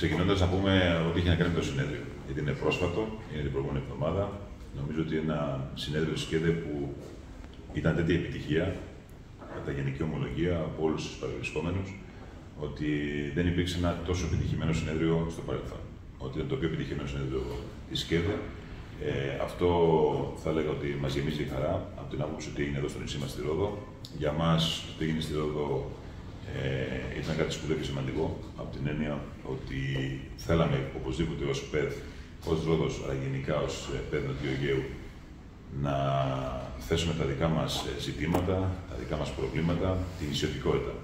Ξεκινώντας να πούμε ότι είχε να κάνει με το συνέδριο. Γιατί είναι πρόσφατο, είναι την προηγούμενη εβδομάδα. Νομίζω ότι είναι ένα συνέδριο της ΚΕΔΕ που ήταν τέτοια επιτυχία, κατά γενική ομολογία από όλους τους παρευρισκόμενους, ότι δεν υπήρξε ένα τόσο επιτυχημένο συνέδριο στο παρελθόν. Ότι ήταν το πιο επιτυχημένο συνέδριο της ΚΕΔΕ. Αυτό θα λέγα ότι μας γεμίζει χαρά από την άποψη ότι έγινε εδώ στο νησί μας στη Ρόδο. Για μας, το τι έγινε στη Ρόδο ήταν κάτι σπουδαίο και σημαντικό, από την έννοια ότι θέλαμε οπωσδήποτε ως ΠΕΔ, ως Ρόδος, αλλά γενικά ως ΠΕΔ Νοτίου Αιγαίου, να θέσουμε τα δικά μας ζητήματα, τα δικά μας προβλήματα, την νησιωτικότητα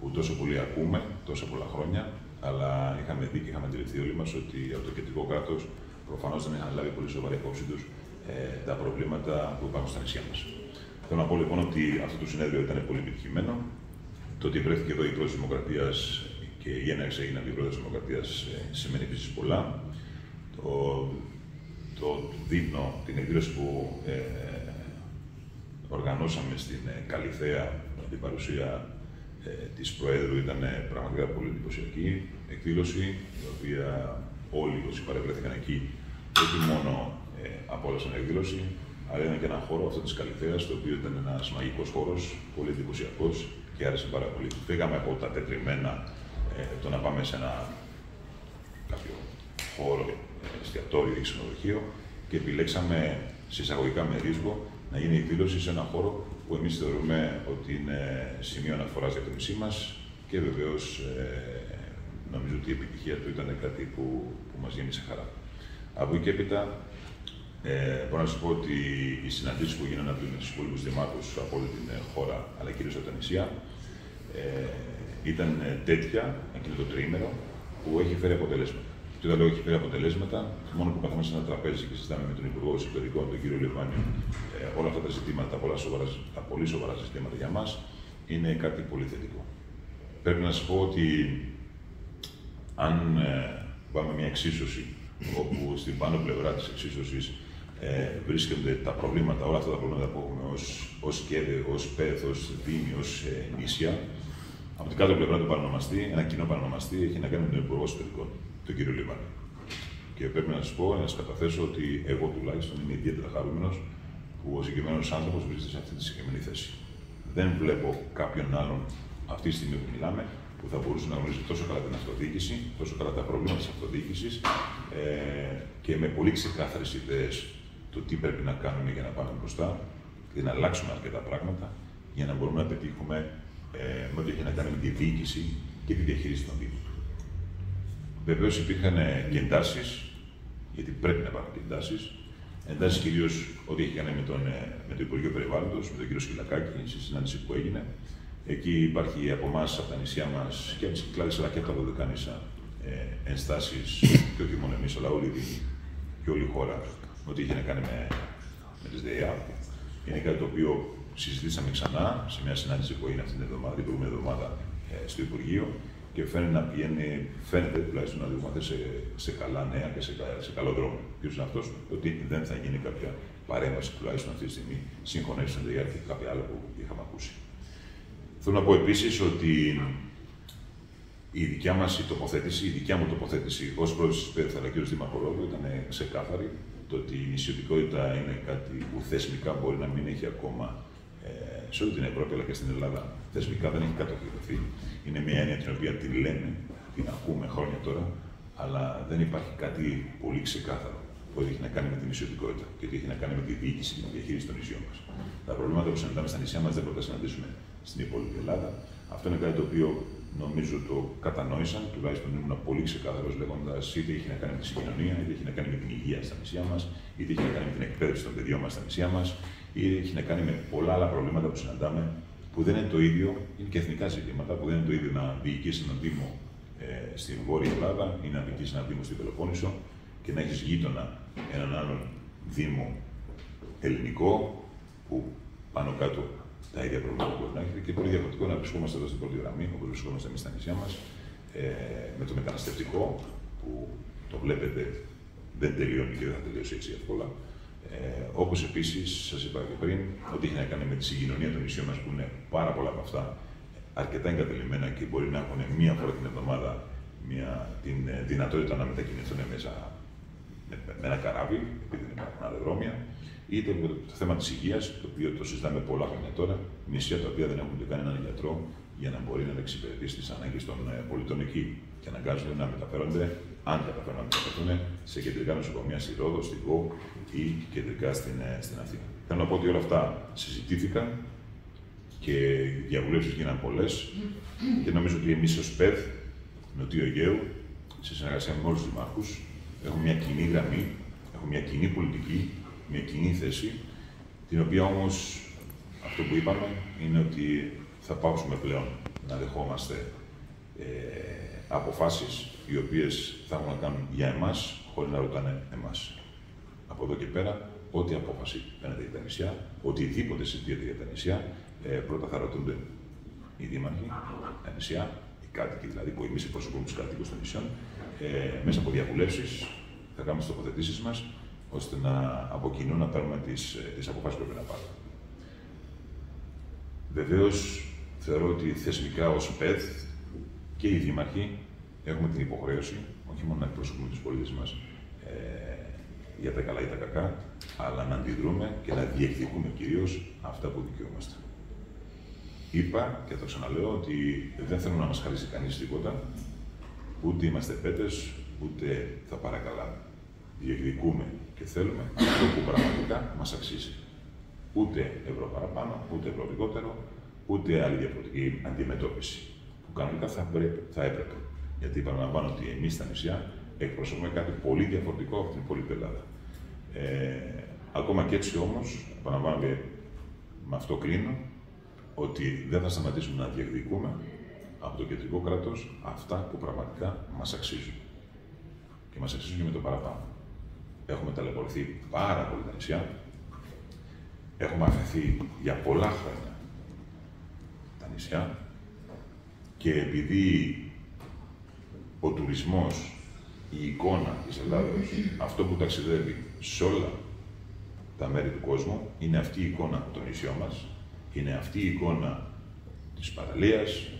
που τόσο πολύ ακούμε, τόσα πολλά χρόνια, αλλά είχαμε δει και είχαμε αντιληφθεί όλοι μας ότι από το κεντρικό κράτος προφανώς δεν είχαν λάβει πολύ σοβαρή υπόψη τους τα προβλήματα που υπάρχουν στα νησιά μας. Θέλω να πω λοιπόν ότι αυτό το συνέδριο ήταν πολύ επιτυχημένο. Το ότι βρέθηκε εδώ η πρόεδρος Δημοκρατίας και η έναρξη έγινε από την πρόεδρο Δημοκρατίας σημαίνει επίσης πολλά. Το δείπνο, την εκδήλωση που οργανώσαμε στην Καλυθέα, την παρουσία της Προέδρου, ήταν πραγματικά πολύ εντυπωσιακή εκδήλωση, η οποία όλοι όσοι παρευρέθηκαν εκεί, όχι μόνο απόλαυσαν εκδήλωση, αλλά ήταν και ένα χώρο αυτό της Καλυθέας, το οποίο ήταν ένας μαγικός χώρος, πολύ εντυπωσιακός και άρεσε πάρα πολύ. Φύγαμε από τα τετριμένα, το να πάμε σε ένα κάποιο χώρο, εστιατόριο ή ξενοδοχείο, και επιλέξαμε συσσαγωγικά με ρίσκο να γίνει εκδήλωση σε ένα χώρο που εμείς θεωρούμε ότι είναι σημείο αναφοράς για το νησί μας και βεβαίως νομίζω ότι η επιτυχία του ήταν κάτι που μας γέμισε χαρά. Από εκεί έπειτα, μπορώ να σας πω ότι οι συναντήσεις που γίνανε από τους υπόλοιπους δημάρχους από όλη την χώρα, αλλά κυρίως από τα νησιά, ήταν τέτοια εκείνο το τριήμερο που έχει φέρει αποτελέσματα. Και όταν λέω έχει φέρει αποτελέσματα, μόνο που καθόμαστε σε ένα τραπέζι και συζητάμε με τον Υπουργό Εσωτερικών, τον κύριο Λιβάνι, όλα αυτά τα ζητήματα, τα πολύ σοβαρά ζητήματα για μας, είναι κάτι πολύ θετικό. Πρέπει να σας πω ότι αν πάμε μια εξίσωση, όπου στην πάνω πλευρά της εξίσωσης βρίσκονται τα προβλήματα, όλα αυτά τα προβλήματα που έχουμε ως ΚΕΔΕ, ως ΠΕΔ, ως Δήμη, ως νησιά. Από την κάτω πλευρά του παρανομαστή, ένα κοινό παρανομαστή έχει να κάνει με τον Υπουργό Εσωτερικών, τον κύριο Λίμπανη. Και πρέπει να σας πω, να σας καταθέσω ότι εγώ τουλάχιστον είμαι ιδιαίτερα χαρούμενος που ο συγκεκριμένος άνθρωπος βρίσκεται σε αυτή τη συγκεκριμένη θέση. Δεν βλέπω κάποιον άλλον αυτή τη στιγμή που μιλάμε που θα μπορούσε να γνωρίζει τόσο καλά την αυτοδιοίκηση, τόσο καλά τα προβλήματα της αυτοδιοίκησης και με πολύ ξεκάθαρες ιδέες το τι πρέπει να κάνουμε για να πάμε μπροστά και να αλλάξουμε αρκετά πράγματα για να μπορούμε να πετύχουμε με ό,τι έχει να κάνει με τη διοίκηση και τη διαχείριση των δήμων. Βεβαίως υπήρχαν και εντάσεις, γιατί πρέπει να υπάρχουν και εντάσεις. Εντάσεις κυρίως ό,τι έχει κάνει με το Υπουργείο Περιβάλλοντος, με τον κύριο Σκυλακάκη, στη συνάντηση που έγινε. Εκεί υπάρχει από εμάς, από τα νησιά μας και από τις Κυκλάδες αλλά και από τα Δωδεκάνησα ενστάσεις, και όχι μόνο εμείς, αλλά όλη η χώρα, ό,τι είχε να κάνει με τις ΔΕΑΠ. Είναι κάτι το οποίο συζητήσαμε ξανά σε μια συνάντηση που έγινε αυτή την προηγούμενη εβδομάδα στο Υπουργείο και φαίνεται τουλάχιστον να οδηγούμαστε σε καλά νέα και σε καλό δρόμο. Ποιος είναι αυτός, ότι δεν θα γίνει κάποια παρέμβαση τουλάχιστον αυτή τη στιγμή, σύγχρονα ή στην ΔΕΑΠ και κάποια άλλα που είχαμε ακούσει. Θέλω να πω επίσης ότι η δικιά μου τοποθέτηση ως πρόεδρος της ΠΕΔ αλλά και ως Δήμαρχος Ρόδου ήταν ξεκάθαρη, το ότι η νησιωτικότητα είναι κάτι που θεσμικά μπορεί να μην έχει ακόμα σε όλη την Ευρώπη αλλά και στην Ελλάδα. Θεσμικά δεν έχει κατοχυρωθεί. Είναι μια έννοια την οποία την λέμε, την ακούμε χρόνια τώρα, αλλά δεν υπάρχει κάτι πολύ ξεκάθαρο που έχει να κάνει με την νησιωτικότητα και τι έχει να κάνει με τη διοίκηση και τη διαχείριση των νησιών μας. Τα προβλήματα που συναντάμε στα νησιά μας δεν μπορούμε να συναντήσουμε στην υπόλοιπη Ελλάδα. Αυτό είναι κάτι το οποίο νομίζω το κατανόησαν, τουλάχιστον ήμουν πολύ ξεκάθαρο λέγοντας είτε έχει να κάνει με τη συγκοινωνία, είτε έχει να κάνει με την υγεία στα νησιά μας, είτε έχει να κάνει με την εκπαίδευση των παιδιών μας στα νησιά μας, είτε έχει να κάνει με πολλά άλλα προβλήματα που συναντάμε που δεν είναι το ίδιο, είναι και εθνικά ζητήματα, που δεν είναι το ίδιο να διοικείς έναν Δήμο στην Βόρεια Ελλάδα ή να διοικείς έναν Δήμο στην Πελοπόννησο και να έχεις γείτονα έναν άλλον Δήμο ελληνικό που πάνω κάτω τα ίδια προβλήματα μπορεί να έχετε και πολύ διαφορετικό να βρισκόμαστε εδώ στην πρώτη γραμμή, όπως βρισκόμαστε εμείς στα νησιά μας, με το μεταναστευτικό που το βλέπετε δεν τελειώνει και δεν θα τελειώσει έτσι εύκολα. Όπως επίσης, σας είπα και πριν, ότι έχει να κάνει με τη συγκοινωνία των νησιών μας που είναι πάρα πολλά από αυτά αρκετά εγκατελειμμένα και μπορεί να έχουν μία φορά την εβδομάδα την δυνατότητα να μετακινηθούν μέσα με ένα καράβι, επειδή δεν υπάρχουν αεροδρόμια, είτε με το θέμα της υγείας, το οποίο το συζητάμε πολλά χρόνια τώρα, νησιά τα οποία δεν έχουν και κανέναν γιατρό για να μπορεί να εξυπηρετήσει τις ανάγκες των πολιτών εκεί και αναγκάζονται να μεταφέρονται, αν καταφέρουν να μεταφερθούν, σε κεντρικά νοσοκομεία στη Ρόδο, στη Γο ή κεντρικά στην Αθήνα. Θέλω να πω ότι όλα αυτά συζητήθηκαν και οι διαβουλεύσεις γίναν πολλές και νομίζω ότι εμείς ως ΠΕΔ Νοτίου Αιγαίου, σε συνεργασία με όλους τους δημάρχους, έχουμε μια κοινή γραμμή, έχουμε μια κοινή πολιτική, μια κοινή θέση, την οποία όμως αυτό που είπαμε είναι ότι θα πάψουμε πλέον να δεχόμαστε αποφάσεις οι οποίες θα έχουν να κάνουν για εμάς, χωρίς να ρωτάνε εμάς. Από εδώ και πέρα, ό,τι απόφαση παίρνετε για τα νησιά, οτιδήποτε συζητείτε για τα νησιά, πρώτα θα ρωτούνται οι δήμαρχοι, τα νησιά, οι κάτοικοι δηλαδή που εμείς εκπροσωπούμε τους κατοίκους των νησιών, μέσα από διαβουλεύσεις θα κάνουμε τις τοποθετήσεις μας, ώστε να, από κοινού να παίρνουμε τις αποφάσεις που πρέπει να πάρουμε. Βεβαίως, θεωρώ ότι θεσμικά ως ΠΕΔ και οι δήμαρχοι έχουμε την υποχρέωση, όχι μόνο να εκπροσωπούμε τους πολίτες μας για τα καλά ή τα κακά, αλλά να αντιδρούμε και να διεκδικούμε κυρίως αυτά που δικαιούμαστε. Είπα και το ξαναλέω ότι δεν θέλουμε να μας χαρίσει κανείς τίποτα, ούτε είμαστε πέτες, ούτε θα παρακαλάμε. Διεκδικούμε και θέλουμε αυτό που πραγματικά μας αξίζει. Ούτε ευρώ παραπάνω, ούτε ευρώ λιγότερο, ούτε άλλη διαφορετική αντιμετώπιση. Που κανονικά θα έπρεπε. Γιατί παραλαμβάνω ότι εμείς στα νησιά εκπροσωπούμε κάτι πολύ διαφορετικό από την υπόλοιπη Ελλάδα. Ακόμα και έτσι όμως, παραλαμβάνω και με αυτό κλείνω, ότι δεν θα σταματήσουμε να διεκδικούμε από το κεντρικό κράτος αυτά που πραγματικά μας αξίζουν. Και μας αξίζουν και με το παραπάνω. Έχουμε ταλαιπωρηθεί πάρα πολύ τα νησιά. Έχουμε αφαιθεί για πολλά χρόνια τα νησιά και επειδή ο τουρισμός, η εικόνα της Ελλάδος, αυτό που ταξιδεύει σε όλα τα μέρη του κόσμου, είναι αυτή η εικόνα των νησιών μας, είναι αυτή η εικόνα της παραλίας,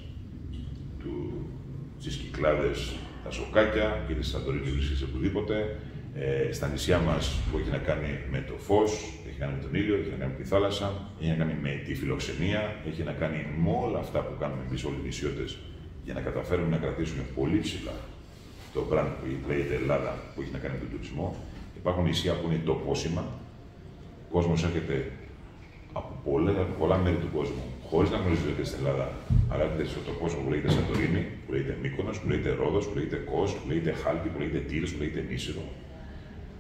στις Κυκλάδες, τα σοκάκια, είτε στα Σαντορίνη, είτε οπουδήποτε. Στα νησιά μας που έχει να κάνει με το φως, έχει να κάνει με τον ήλιο, έχει να κάνει με τη θάλασσα, έχει να κάνει με τη φιλοξενία, έχει να κάνει με όλα αυτά που κάνουμε εμείς όλοι οι νησιώτες για να καταφέρουμε να κρατήσουμε πολύ ψηλά το brand που λέγεται Ελλάδα που έχει να κάνει με τον τουρισμό. Υπάρχουν νησιά που είναι το πόσημα. Ο κόσμος έρχεται από πολλά μέρη του κόσμου, χωρίς να γνωρίζει ότι στην Ελλάδα, αλλά έρχεται στο κόσμο που λέγεται Σαντορίνη, που λέγεται Μύκονος, που λέγεται Ρόδος, που λέγεται Κος, που λέγεται Χάλκι, που λέγεται Τύρος, που λέγεται Νήσινο.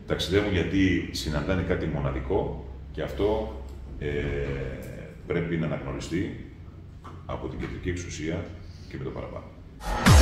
Ταξιδεύουν γιατί συναντάνε κάτι μοναδικό και αυτό πρέπει να αναγνωριστεί από την κεντρική εξουσία και με το παραπάνω.